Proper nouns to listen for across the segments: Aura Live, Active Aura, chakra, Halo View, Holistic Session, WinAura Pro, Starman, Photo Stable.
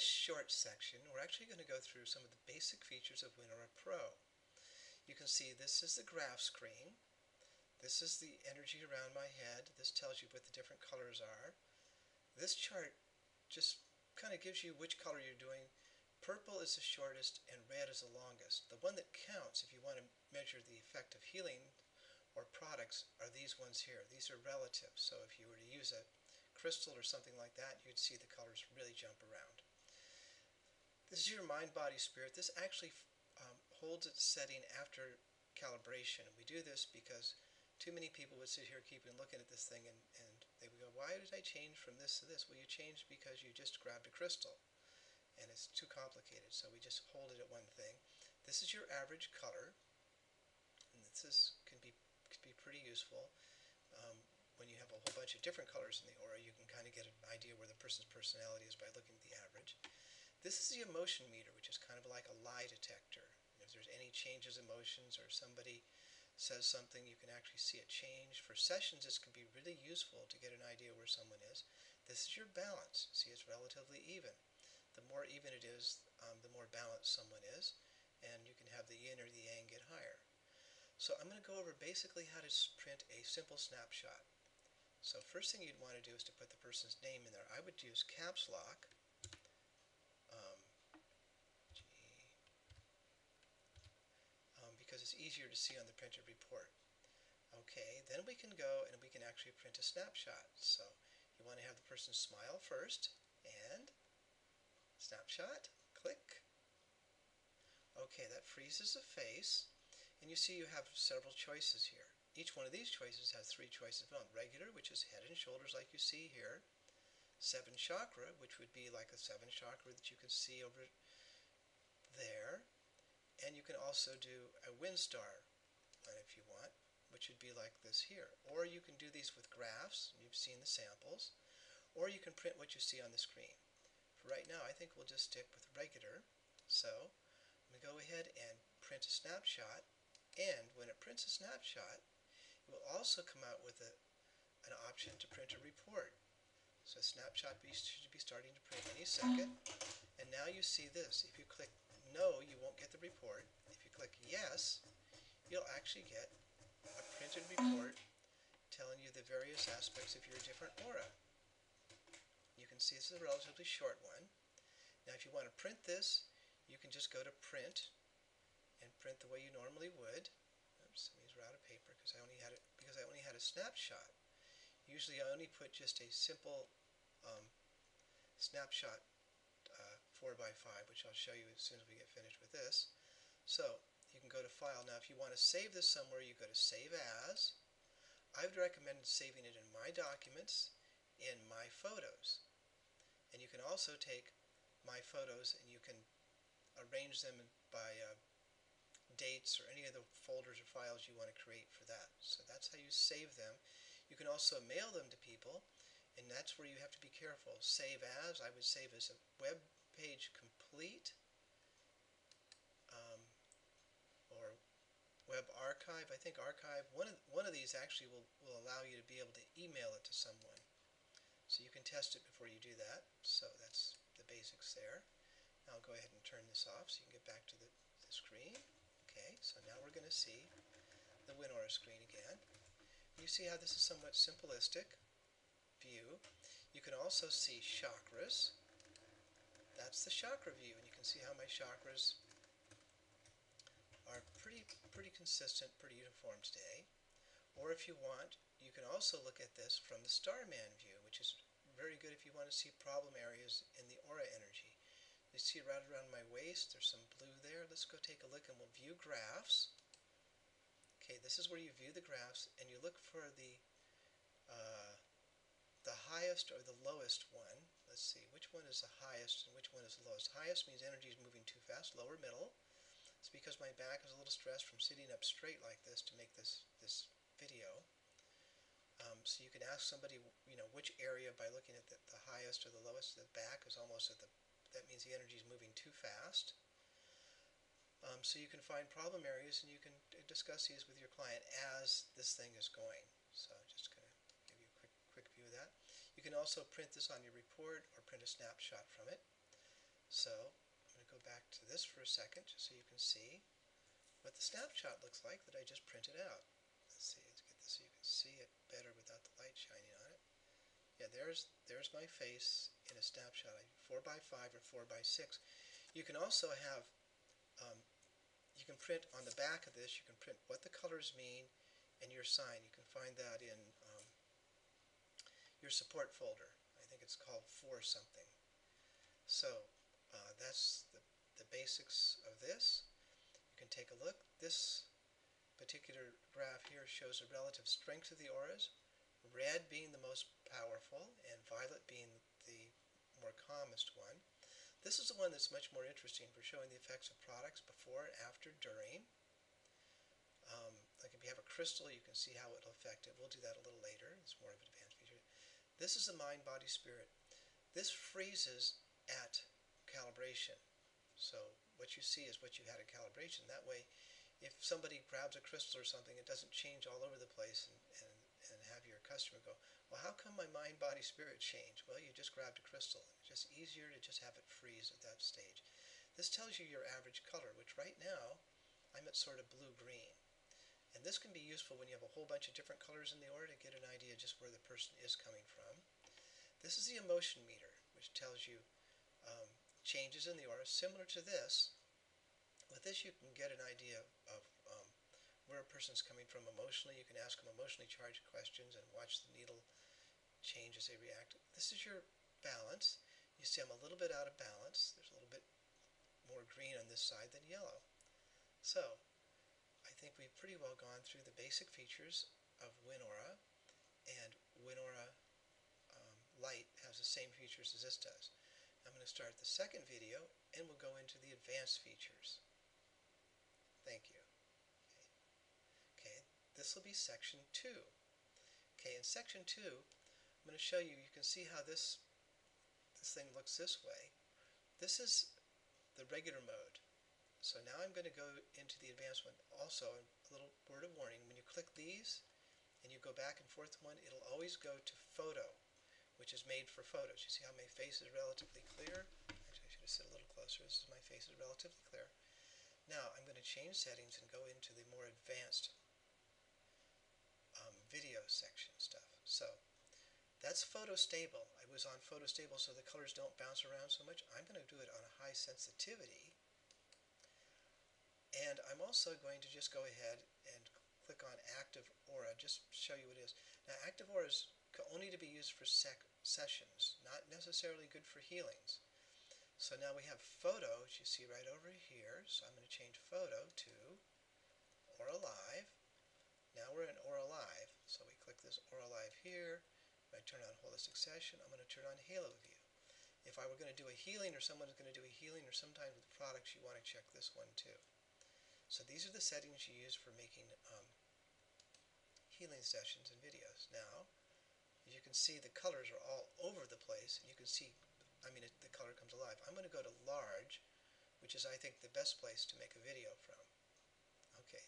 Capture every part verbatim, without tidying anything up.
this short section, we're actually going to go through some of the basic features of WinAura Pro. You can see this is the graph screen. This is the energy around my head. This tells you what the different colors are. This chart just kind of gives you which color you're doing. Purple is the shortest and red is the longest. The one that counts if you want to measure the effect of healing or products are these ones here. These are relative, so if you were to use a crystal or something like that, you'd see the colors really jump around. This is your mind, body, spirit. This actually um, holds its setting after calibration. We do this because too many people would sit here keeping looking at this thing and, and they would go, why did I change from this to this? Well, you changed because you just grabbed a crystal and it's too complicated, so we just hold it at one thing. This is your average color, and this is, can be could be pretty useful. Um, when you have a whole bunch of different colors in the aura, you can kind of get an idea where the person's personality is by looking at the average. This is the emotion meter, which is kind of like a lie detector. If there's any changes in emotions or somebody says something, you can actually see it change. For sessions, this can be really useful to get an idea where someone is. This is your balance. See, it's relatively even. The more even it is, um, the more balanced someone is, and you can have the yin or the yang get higher. So I'm going to go over basically how to print a simple snapshot. So first thing you'd want to do is to put the person's name in there. I would use caps lock. Um, G. Um, because it's easier to see on the printed report. Okay, then we can go and we can actually print a snapshot. So you want to have the person smile first, and snapshot, click. Okay, that freezes the face, and you see you have several choices here. Each one of these choices has three choices on regular, which is head and shoulders like you see here, seven chakra, which would be like a seven chakra that you can see over there, and you can also do a wind star one if you want, which would be like this here. Or you can do these with graphs, you've seen the samples, or you can print what you see on the screen. For right now, I think we'll just stick with regular, so I'm going to go ahead and print a snapshot, and when it prints a snapshot, it will also come out with a, an option to print a report. So snapshot should be starting to print any second, and now you see this. If you click no, you won't get the report. If you click yes, you'll actually get a printed report telling you the various aspects of your different aura. You can see this is a relatively short one. Now if you want to print this, you can just go to print and print the way you normally would. Oops, I mean, we're out of paper because I only had it because I only had a snapshot. Usually I only put just a simple um, snapshot uh, four by five, which I'll show you as soon as we get finished with this. So you can go to file. Now if you want to save this somewhere, you go to save as. I would recommend saving it in my documents, in my photos. And you can also take my photos and you can arrange them by uh, dates or any of the folders or files you want to create for that. So that's how you save them. You can also mail them to people, and that's where you have to be careful. Save as, I would save as a web page complete, um, or web archive. I think archive, one of, one of these actually will, will allow you to be able to email it to someone. So you can test it before you do that. So that's the basics there. Now I'll go ahead and turn this off so you can get back to the, the screen. Okay, so now we're going to see the WinAura screen again. You see how this is somewhat simplistic view. You can also see chakras. That's the chakra view, and you can see how my chakras are pretty, pretty consistent, pretty uniform today. Or if you want, you can also look at this from the Starman view, which is very good if you want to see problem areas in the aura energy. You see right around my waist, there's some blue there. Let's go take a look and we'll view graphs. Okay, this is where you view the graphs and you look for the uh, the highest or the lowest one. Let's see, which one is the highest and which one is the lowest? Highest means energy is moving too fast, lower middle. It's because my back is a little stressed from sitting up straight like this to make this, this video. Um, so you can ask somebody, you know, which area by looking at the, the highest or the lowest. The back is almost at the, that means the energy is moving too fast. Um, so you can find problem areas and you can discuss these with your client as this thing is going. So I'm just going to give you a quick, quick view of that. You can also print this on your report or print a snapshot from it. So I'm going to go back to this for a second just so you can see what the snapshot looks like that I just printed out. Let's see, let's get this so you can see it better without the light shining on it. Yeah, there's there's my face in a snapshot, four by five or four by six. You can also have, um, you can print on the back of this, you can print what the colors mean and your sign. You can find that in um, your support folder. I think it's called for something. So uh, that's the, the basics of this. You can take a look. This particular graph here shows the relative strength of the auras, red being the most powerful and violet being the more calmest one. This is the one that's much more interesting for showing the effects of products before, after, during. Um, like if you have a crystal, you can see how it'll affect it. We'll do that a little later. It's more of an advanced feature. This is the mind, body, spirit. This freezes at calibration. So what you see is what you had at calibration. That way, if somebody grabs a crystal or something, it doesn't change all over the place and, and, and have your customer go, well, how come my mind, body, spirit changed? Well, you just grabbed a crystal. It's just easier to just have it freeze at that stage. This tells you your average color, which right now, I'm at sort of blue-green. And this can be useful when you have a whole bunch of different colors in the aura to get an idea just where the person is coming from. This is the emotion meter, which tells you um, changes in the aura, similar to this. With this, you can get an idea of um, where a person's coming from emotionally. You can ask them emotionally charged questions and watch the needle change as they react. This is your balance. You see I'm a little bit out of balance. There's a little bit more green on this side than yellow. So I think we've pretty well gone through the basic features of WinAura, and WinAura um, Lite has the same features as this does. I'm going to start the second video, and we'll go into the advanced features. Thank you. Okay, okay. This will be section two. Okay, in section two, I'm going to show you, you can see how this, this thing looks this way. This is the regular mode. So now I'm going to go into the advanced one. Also, a little word of warning, when you click these and you go back and forth one, it'll always go to photo, which is made for photos. You see how my face is relatively clear? Actually, I should have sit a little closer. This is my face is relatively clear. Now I'm going to change settings and go into the more advanced um, video section stuff. So that's Photo Stable. I was on Photo Stable so the colors don't bounce around so much. I'm going to do it on a high sensitivity. And I'm also going to just go ahead and click on Active Aura, just to show you what it is. Now, Active Aura is only to be used for sec sessions, not necessarily good for healings. So now we have Photo, which you see right over here. So I'm going to change Photo to Aura Live. Now we're in Aura Live. So we click this Aura Live here. If I turn on Holistic Session, I'm going to turn on Halo View. If I were going to do a healing or someone's going to do a healing or sometimes with products, you want to check this one too. So these are the settings you use for making um, healing sessions and videos. Now, as you can see, the colors are all over the place, and you can see, I mean, it, the color comes alive. I'm going to go to large, which is, I think, the best place to make a video from. Okay,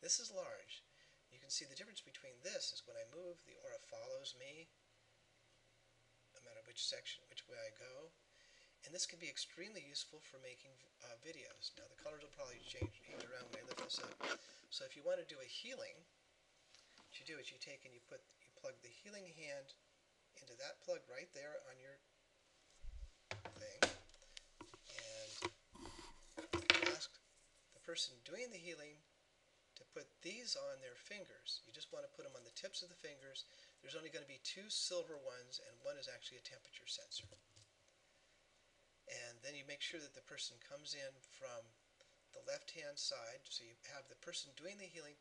this is large. You can see the difference between this is when I move, the aura follows me, no matter which section, which way I go. And this can be extremely useful for making uh, videos. Now the colors will probably change, change around when I lift this up. So if you want to do a healing, what you do is you take and you put you plug the healing hand into that plug right there on your thing, and you ask the person doing the healing to put these on their fingers. You just want to put them on the tips of the fingers. There's only going to be two silver ones, and one is actually a temperature sensor. And then you make sure that the person comes in from the left-hand side, so you have the person doing the healing.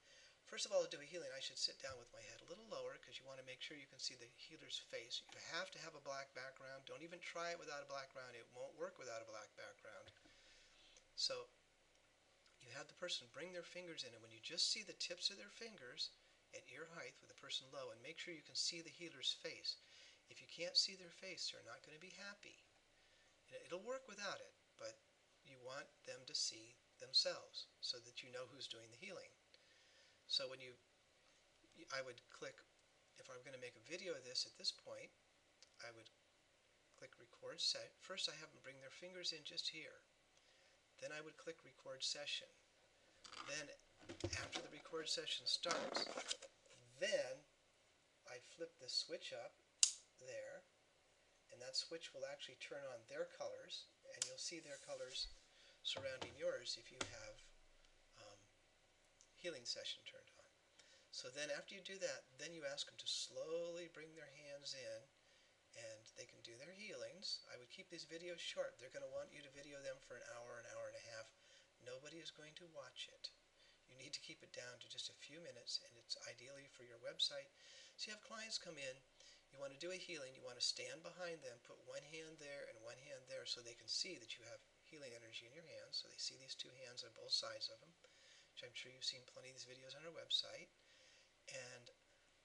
First of all, to do a healing, I should sit down with my head a little lower because you want to make sure you can see the healer's face. You have to have a black background. Don't even try it without a black background. It won't work without a black background. So you have the person bring their fingers in, and when you just see the tips of their fingers at ear height with the person low, and make sure you can see the healer's face. If you can't see their face, they're not going to be happy. It'll work without it, but you want them to see themselves so that you know who's doing the healing. So when you, I would click, if I'm going to make a video of this at this point, I would click record set. First I have them bring their fingers in just here. Then I would click record session. Then after the record session starts, then I flip this switch up there, and that switch will actually turn on their colors, and you'll see their colors surrounding yours if you have um, healing session turned on. So then after you do that, then you ask them to slowly bring their hands in, and they can do their healings. I would keep these videos short. They're going to want you to video them for an hour, an hour and a half. Nobody is going to watch it. You need to keep it down to just a few minutes, and it's ideally for your website. So you have clients come in, you want to do a healing, you want to stand behind them, put one hand there and one hand there so they can see that you have healing energy in your hands. So they see these two hands on both sides of them, which I'm sure you've seen plenty of these videos on our website. And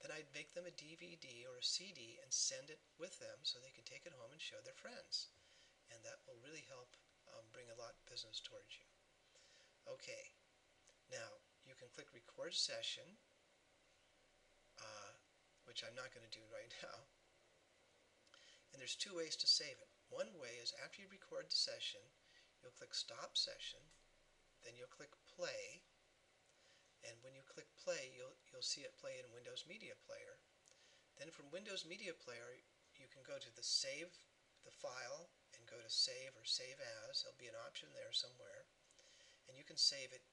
then I'd make them a D V D or a C D and send it with them so they can take it home and show their friends. And that will really help um, bring a lot of business towards you. Okay, now you can click record session, uh, which I'm not going to do right now. And there's two ways to save it. One way is after you record the session, you'll click stop session, then you'll click play, and when you click play, you'll, you'll see it play in Windows Media Player. Then from Windows Media Player, you can go to the save the file and go to save or save as. There'll be an option there somewhere. And you can save it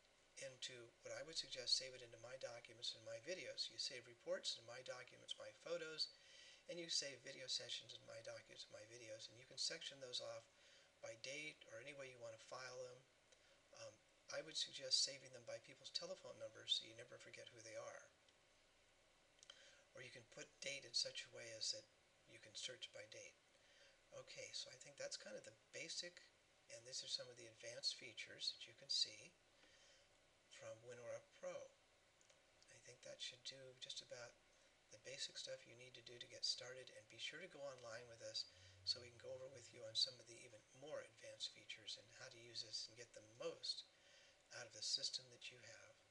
into, what I would suggest, save it into My Documents and My Videos. You save reports in My Documents, My Photos, and you save video sessions in My Documents, My Videos, and you can section those off by date or any way you want to file them. Um, I would suggest saving them by people's telephone numbers so you never forget who they are. Or you can put date in such a way as that you can search by date. Okay, so I think that's kind of the basic. And these are some of the advanced features that you can see from WinAura Pro. I think that should do just about the basic stuff you need to do to get started, and be sure to go online with us so we can go over with you on some of the even more advanced features and how to use this and get the most out of the system that you have.